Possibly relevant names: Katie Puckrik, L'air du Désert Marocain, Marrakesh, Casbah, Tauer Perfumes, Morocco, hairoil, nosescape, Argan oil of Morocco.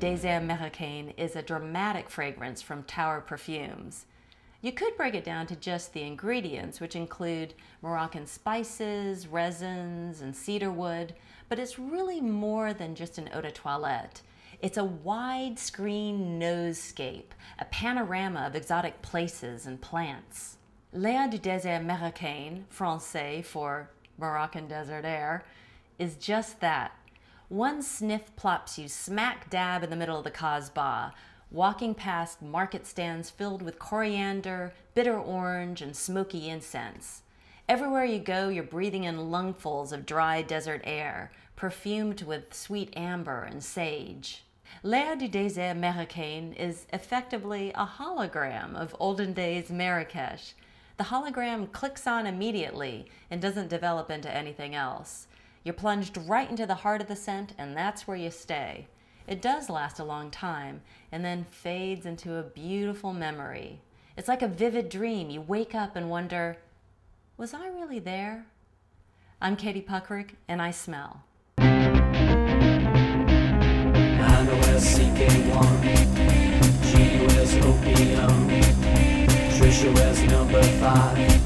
Désert Marocain is a dramatic fragrance from Tauer Perfumes. You could break it down to just the ingredients, which include Moroccan spices, resins, and cedar wood, but it's really more than just an eau de toilette. It's a wide-screen nosescape, a panorama of exotic places and plants. L'air du Désert Marocain, Francais for Moroccan desert air, is just that. One sniff plops you smack dab in the middle of the Casbah, walking past market stands filled with coriander, bitter orange, and smoky incense. Everywhere you go, you're breathing in lungfuls of dry desert air, perfumed with sweet amber and sage. L'air du Désert Marocain is effectively a hologram of olden days Marrakesh. The hologram clicks on immediately and doesn't develop into anything else. You're plunged right into the heart of the scent, and that's where you stay. It does last a long time, and then fades into a beautiful memory. It's like a vivid dream. You wake up and wonder, was I really there? I'm Katie Puckrik, and I smell. Trisha was number 5.